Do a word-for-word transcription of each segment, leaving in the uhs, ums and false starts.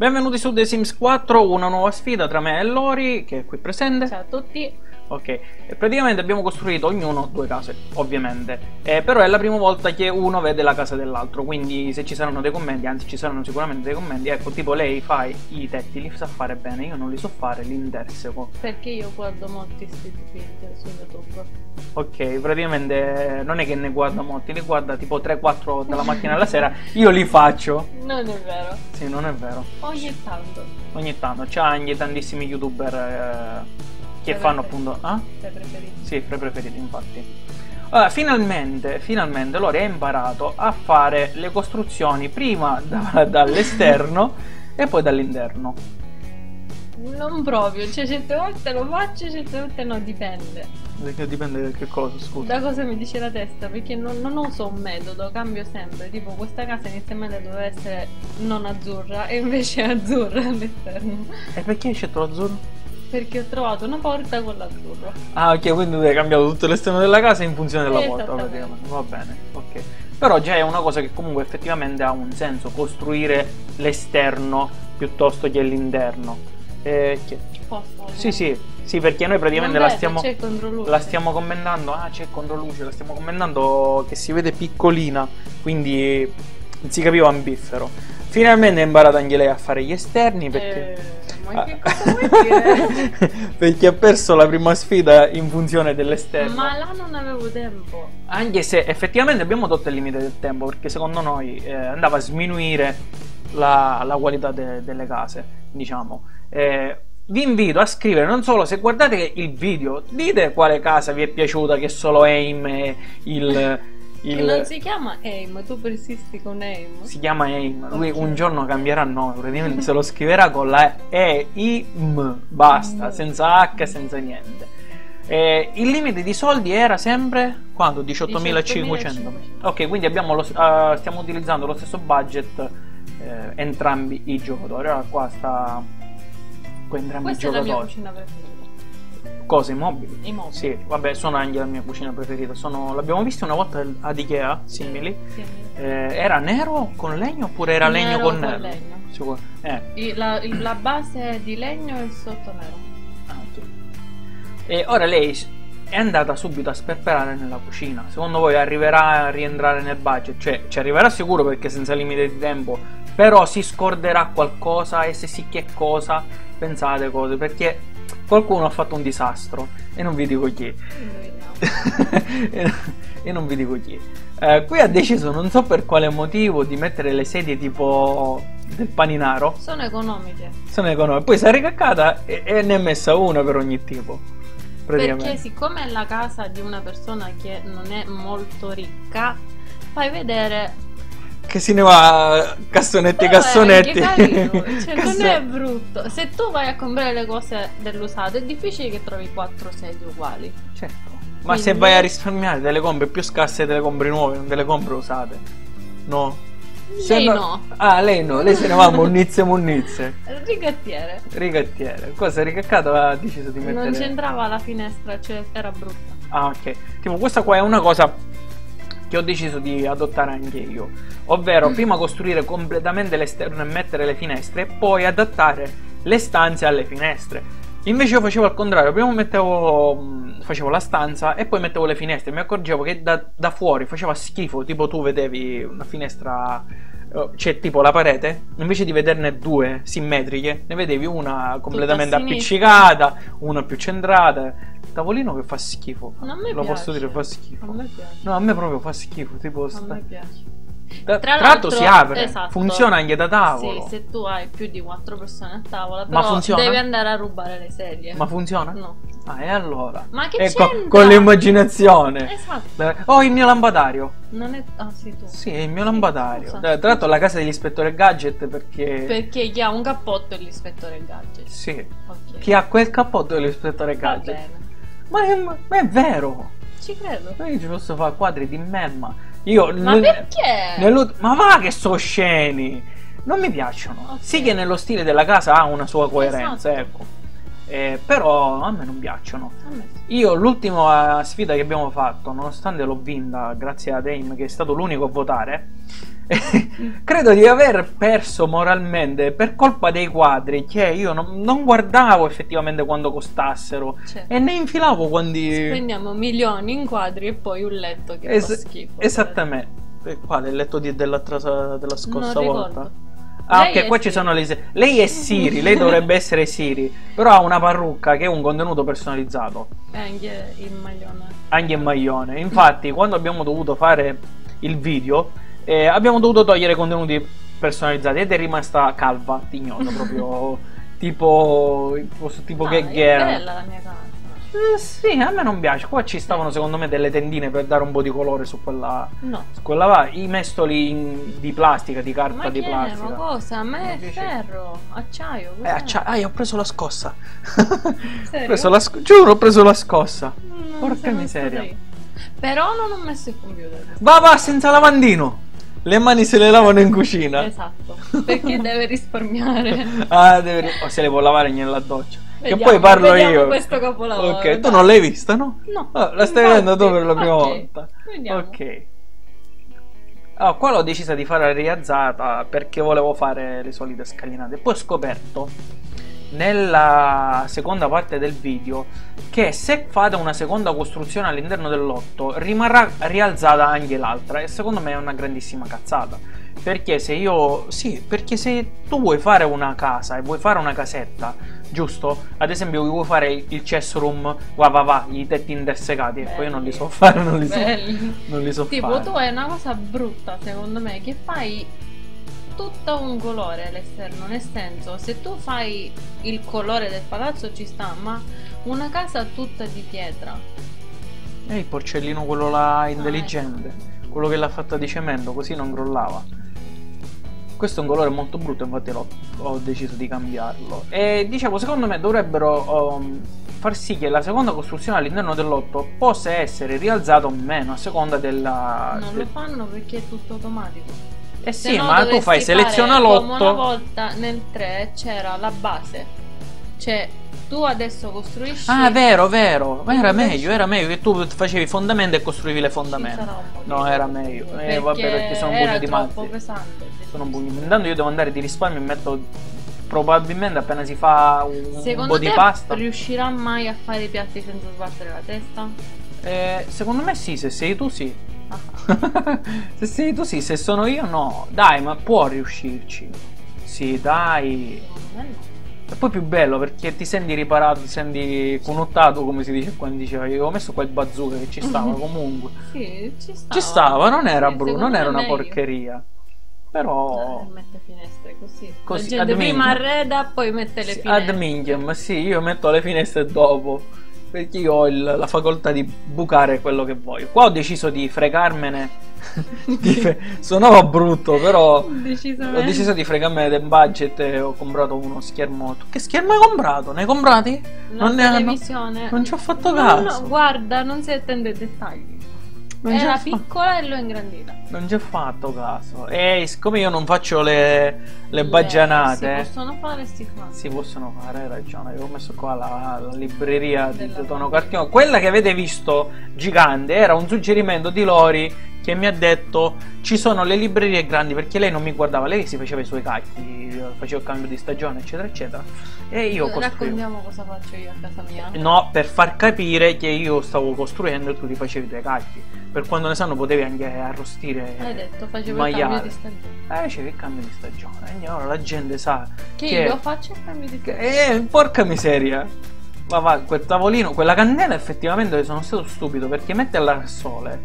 Benvenuti su The Sims quattro, una nuova sfida tra me e Lori, che è qui presente. Ciao a tutti. Ok, e praticamente abbiamo costruito ognuno due case, ovviamente, eh, però è la prima volta che uno vede la casa dell'altro, quindi se ci saranno dei commenti, anzi ci saranno sicuramente dei commenti, ecco, tipo lei fa i tetti, li sa fare bene, io non li so fare, li interseco. Perché io guardo molti street video su YouTube. Ok, praticamente non è che ne guarda molti, li guarda tipo tre quattro dalla mattina alla sera, io li faccio. Non è vero. Sì, non è vero. Ogni tanto. Ogni tanto, c'è anche tantissimi youtuber... Eh... che fanno appunto... Ah? Tre preferiti. Sì, tre preferiti, infatti. Allora, finalmente, finalmente Lori ha imparato a fare le costruzioni prima da, dall'esterno e poi dall'interno. Non proprio, cioè certe volte lo faccio, certe volte no, dipende. Dipende da che cosa, scusa? Da cosa mi dice la testa, perché non, non uso un metodo, cambio sempre. Tipo, questa casa inizialmente doveva essere non azzurra e invece è azzurra all'esterno. E perché hai scelto l'azzurro? Perché ho trovato una porta con l'azzurro. Ah, ok, quindi hai cambiato tutto l'esterno della casa in funzione della porta, praticamente. Va bene, ok. Però già è una cosa che comunque effettivamente ha un senso, costruire l'esterno piuttosto che l'interno. Eh, che... Posso? Sì, sì, sì, perché noi praticamente la stiamo, la stiamo commentando. Ah, c'è controluce, la stiamo commentando che si vede piccolina, quindi non si capiva ambifero. Finalmente ha imparato anche lei a fare gli esterni perché... Eh... Ma che cosa vuoi dire? Perché ha perso la prima sfida in funzione dell'esterno. Ma là non avevo tempo. Anche se effettivamente abbiamo tolto il limite del tempo, perché secondo noi eh, andava a sminuire la, la qualità de, delle case, diciamo. Eh, vi invito a scrivere, non solo se guardate il video, dite quale casa vi è piaciuta, che solo AIM è il... Il... Che non si chiama AIM, tu persisti con AIM. Si chiama AIM, lui un giorno cambierà nome, praticamente se lo scriverà con la E I M, basta, senza H, senza niente. Eh, il limite di soldi era sempre quanto? diciottomilacinquecento. Ok, quindi abbiamo lo, uh, stiamo utilizzando lo stesso budget eh, entrambi i giocatori. Allora qua sta qua entrambi Questa i giocatori. È la mia cucina preferita. Cose immobili. immobili. Sì, vabbè, sono anche la mia cucina preferita. Sono... L'abbiamo vista una volta ad Ikea, simili. Sì. Eh, era nero con legno oppure era nero legno con, con nero? Legno. Sicuro. Eh. La, la base è di legno e il sotto nero. Ah, okay. E ora lei è andata subito a sperperare nella cucina. Secondo voi arriverà a rientrare nel budget? Cioè, ci arriverà sicuro perché senza limite di tempo, però si scorderà qualcosa e se sì che cosa, pensate cose, perché... Qualcuno ha fatto un disastro e non vi dico chi. E non vi dico chi. Eh, qui ha deciso, non so per quale motivo, di mettere le sedie tipo del paninaro. Sono economiche. Sono economiche. Poi si è ricaccata e, e ne è messa una per ogni tipo. Perché siccome è la casa di una persona che non è molto ricca, fai vedere... Che si ne va cassonetti e cassonetti. Carino, cioè Casson non è brutto. Se tu vai a comprare le cose dell'usato è difficile che trovi quattro sedie uguali. Certo. Quindi... Ma se vai a risparmiare te le compri più scarse te le compri nuove, non te le compri usate. No. Se lei no... no. Ah, lei no, lei se ne va monnizze monnizze. Rigattiere. Rigattiere. Cosa ricaccata ha deciso di mettere? Non c'entrava la finestra, cioè era brutta. Ah, ok. Tipo questa qua è una cosa... che ho deciso di adottare anche io, ovvero prima costruire completamente l'esterno e mettere le finestre e poi adattare le stanze alle finestre. Invece io facevo al contrario, prima mettevo, facevo la stanza e poi mettevo le finestre, mi accorgevo che da, da fuori faceva schifo, tipo tu vedevi una finestra, c'è tipo la parete, invece di vederne due simmetriche, ne vedevi una completamente appiccicata, una più centrata. Tavolino che fa schifo. Non mi Lo piace. Posso dire, fa schifo. Non mi piace. No, a me proprio fa schifo. Tipo non sta... mi piace. Da, tra l'altro si apre. Esatto. Funziona anche da tavolo. Sì, se tu hai più di quattro persone a tavola, però ma funziona? Devi andare a rubare le sedie. Ma funziona? No. Ah, e allora? Ma che ecco, con l'immaginazione. Esatto. Oh, il mio lampadario. Non è... Ah, sei tu. Sì, il mio sì, lampadario. Scusa. Tra l'altro la casa dell'ispettore Gadget perché... Perché chi ha un cappotto è l'ispettore Gadget. Sì. Okay. Chi ha quel cappotto è l'ispettore Gadget. Va bene. Ma è, ma è vero! Ci credo! Ma io ci posso fare quadri di merma. Io ma perché? Ma va che sono sceni! Non mi piacciono. Okay. Sì che nello stile della casa ha una sua coerenza, esatto. Ecco. Eh, però a me non piacciono. Me sì. Io l'ultima sfida che abbiamo fatto, nonostante l'ho vinta grazie a AIM, che è stato l'unico a votare, Credo di aver perso moralmente per colpa dei quadri che io non, non guardavo effettivamente quando costassero, certo, e ne infilavo quando... Spendiamo milioni in quadri e poi un letto che es fa schifo. Esattamente. Quale? Il letto di, della, della scorsa volta? Ah, lei ok, qua ci Siri. Sono le... Lei è Siri, lei dovrebbe essere Siri, però ha una parrucca che è un contenuto personalizzato. E anche il maglione. Anche il maglione. Infatti, quando abbiamo dovuto fare il video, eh, abbiamo dovuto togliere contenuti personalizzati ed è rimasta calva, tignola, proprio tipo... tipo ah, che era. Bella la mia casa. Eh, sì, a me non piace. Qua ci stavano secondo me delle tendine per dare un po' di colore su quella, no, su quella va. I mestoli in, di plastica, di carta, ma di plastica. Ma cosa? A me è ferro, acciaio. Eh, acciaio. Ah, io ho preso la scossa. Ho preso la sc giuro, ho preso la scossa. Non porca miseria. Sei. Però non ho messo il computer. Va, va, senza lavandino. Le mani se le lavano in cucina. Esatto, perché deve risparmiare. Ah, deve... Oh, se le può lavare nella doccia. Vediamo, che poi parlo io. Questo capolavoro. Ok, dai. Tu non l'hai vista, no? No. Oh, la stai vedendo tu per la prima okay. volta. Vediamo. Ok. Allora, qua l'ho decisa di fare rialzata perché volevo fare le solite scalinate. Poi ho scoperto nella seconda parte del video che se fate una seconda costruzione all'interno del lotto rimarrà rialzata anche l'altra, e secondo me è una grandissima cazzata. Perché se io... Sì, perché se tu vuoi fare una casa e vuoi fare una casetta, giusto? Ad esempio vuoi fare il chess room, va va va, i tetti intersecati. Ecco, io non li so fare, non li so, non li so tipo, fare. Tipo tu hai una cosa brutta, secondo me, che fai tutto un colore all'esterno. Nel senso, se tu fai il colore del palazzo ci sta, ma una casa tutta di pietra. E il porcellino quello là intelligente, ah, ecco, quello che l'ha fatta di cemento, così non crollava. Questo è un colore molto brutto, infatti l'ho, ho deciso di cambiarlo. E dicevo, secondo me dovrebbero um, far sì che la seconda costruzione all'interno del lotto possa essere rialzata o meno a seconda della... Non del... lo fanno perché è tutto automatico. Eh sì, no, ma tu fai seleziona lotto. Come una volta nel tre c'era la base. Cioè tu adesso costruisci... Ah, vero, vero. Ma era meglio, era meglio che tu facevi fondamenta e costruivi le fondamenta. No, era meglio. Perché eh, vabbè, perché sono un pugno di mazzi. Pesante. Sono un pugno. Intanto io devo andare di risparmio e metto probabilmente appena si fa un, un po' di pasta. Secondo te riuscirà mai a fare i piatti senza sbattere la testa? Eh, secondo me sì, se sei tu sì. Ah. Se sei tu sì, se sono io no. Dai, ma può riuscirci. Sì, dai. Secondo me no. E poi più bello perché ti senti riparato, ti senti connotato, come si dice quando diceva. Io avevo messo quel bazooka che ci stava comunque. Sì, ci stava. Ci stava, non era sì, brutto, non era una meglio. porcheria. Però... Eh, mette finestre così. Così, la gente prima arreda, poi mette le sì, finestre. Ad minchiam, sì, io metto le finestre dopo. Perché io ho il, la facoltà di bucare quello che voglio. Qua ho deciso di fregarmene. di fe Suonava brutto, però ho deciso di fregarmene del budget e ho comprato uno schermo. Tu che schermo hai comprato? Ne hai comprati? La non televisione. ne hanno... Non ci ho fatto caso. No, no, guarda, non si attende ai dettagli. Non Era piccola e l'ho ingrandita. Non ci ho fatto caso. E siccome io non faccio le, le baggianate, si possono fare, si fanno. Si possono fare, hai ragione. Avevo messo qua la, la libreria di Totono Cartino. Quella che avete visto gigante era un suggerimento di Lori che mi ha detto: ci sono le librerie grandi, perché lei non mi guardava, lei si faceva i suoi cacchi, faceva il cambio di stagione, eccetera, eccetera. E io costruivo. Raccontiamo cosa faccio io a casa mia. No, per far capire che io stavo costruendo e tu ti facevi i tuoi cacchi. Per quanto ne sanno potevi anche arrostire. Hai detto facevo maiale. il cambio di stagione. Eh, facevi il cambio di stagione. E allora la gente sa che, che io faccio il cambio di stagione. Eh, porca miseria. Ma va, quel tavolino, quella candela effettivamente sono stato stupido, perché metterla al sole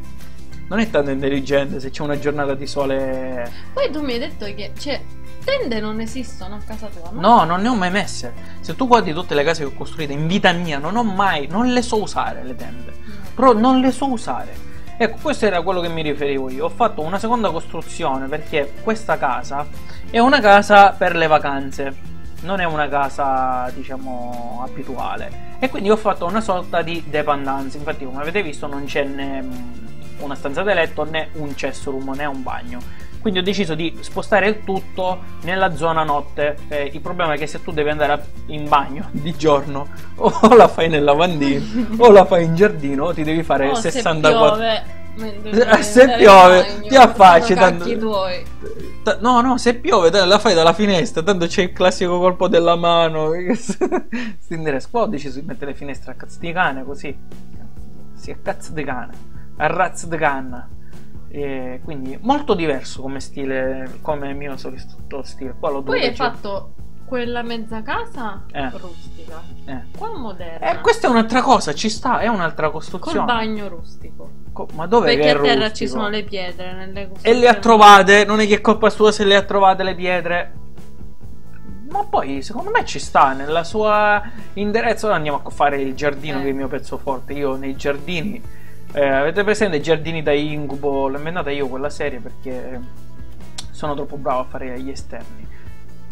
non è tanto intelligente se c'è una giornata di sole. Poi tu mi hai detto che cioè, tende non esistono a casa tua, no? No, non ne ho mai messe. Se tu guardi tutte le case che ho costruito in vita mia, non ho mai, non le so usare le tende. Però non le so usare. Ecco, questo era quello che mi riferivo io. Ho fatto una seconda costruzione perché questa casa è una casa per le vacanze, non è una casa diciamo abituale, e quindi ho fatto una sorta di dependenza. Infatti, come avete visto, non c'è né una stanza da letto, né un chest room, né un bagno. Quindi ho deciso di spostare il tutto nella zona notte. Eh, il problema è che se tu devi andare in bagno di giorno, o la fai nel lavandino o la fai in giardino, o ti devi fare oh, sessantaquattro... Se piove ti affacci tanto... No no, se piove la fai dalla finestra, tanto c'è il classico colpo della mano. Stendere squadici, si mette le finestre a cazzo di cane, così si a cazzo di cane, a razzo di canna. E quindi molto diverso come stile, come mio solito stile. Qua poi hai fatto quella mezza casa eh. rustica, eh. qua moderna. Eh, questa è un'altra cosa, ci sta, è un'altra costruzione. Col bagno rustico. Co ma dove? Perché a terra rustico? Ci sono le pietre nelle costruzioni. E le ha trovate, non è che è colpa sua se le ha trovate le pietre. Ma poi secondo me ci sta, nella sua indirizzo. Ora andiamo a fare il giardino eh. che è il mio pezzo forte. Io nei giardini, eh, avete presente i giardini da incubo? L'ho inventata io quella serie perché sono troppo bravo a fare gli esterni.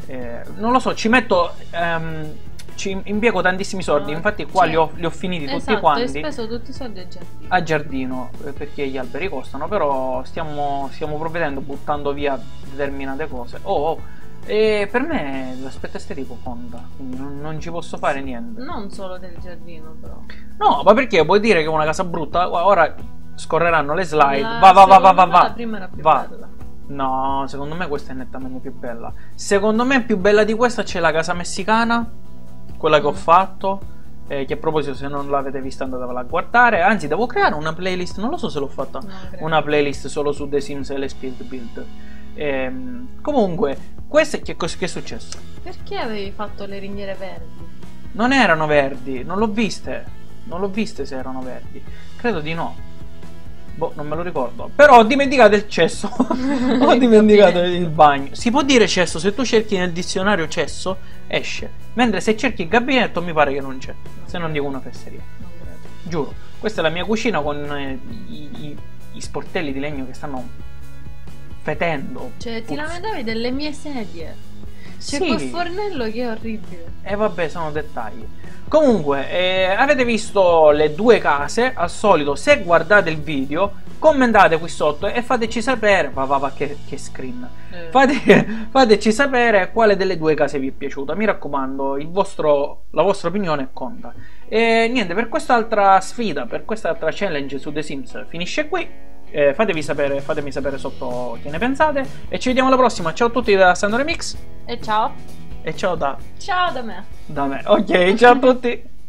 Eh, non lo so, ci metto ehm, ci impiego tantissimi soldi, no, infatti qua li ho, li ho finiti esatto, tutti quanti. Ho speso tutti i soldi a giardino, a giardino eh, perché gli alberi costano, però stiamo, stiamo provvedendo, buttando via determinate cose. Oh, oh. E per me l'aspetto estetico conta, quindi non, non ci posso fare niente. Non solo del giardino però. No, ma perché vuoi dire che una casa brutta? Ora scorreranno le slide. La, va va va va va va. La prima era più va. Bella. No, secondo me questa è nettamente più bella. Secondo me più bella di questa c'è la casa messicana, quella che ho fatto, eh, che a proposito se non l'avete vista andatevela a guardare. Anzi, devo creare una playlist, non lo so se l'ho fatta, una playlist solo su The Sims e le Spirit Build. Ehm, comunque, questo è che, che è successo? Perché avevi fatto le ringhiere verdi? Non erano verdi, non l'ho viste. Non l'ho viste se erano verdi. Credo di no. Boh, non me lo ricordo. Però ho dimenticato il cesso. Ho dimenticato il bagno. Si può dire cesso? Se tu cerchi nel dizionario cesso, esce. Mentre se cerchi il gabinetto mi pare che non c'è. Se non dico una fesseria. Giuro. Questa è la mia cucina con eh, i, i, i sportelli di legno che stanno fetendo. Cioè, ti lamentavi delle mie sedie. C'è sì. Quel fornello che è orribile. E eh, vabbè, sono dettagli. Comunque, eh, avete visto le due case, al solito, se guardate il video, commentate qui sotto e fateci sapere, va va va che, che screen, eh. Fate, fateci sapere quale delle due case vi è piaciuta, mi raccomando, il vostro, la vostra opinione conta. E niente, per quest'altra sfida, per quest'altra challenge su The Sims finisce qui, eh, fatevi sapere, fatemi sapere sotto che ne pensate e ci vediamo alla prossima, ciao a tutti da Sandro Remix e ciao! E ciao da... Ciao da me. Da me, ok, ciao a tutti.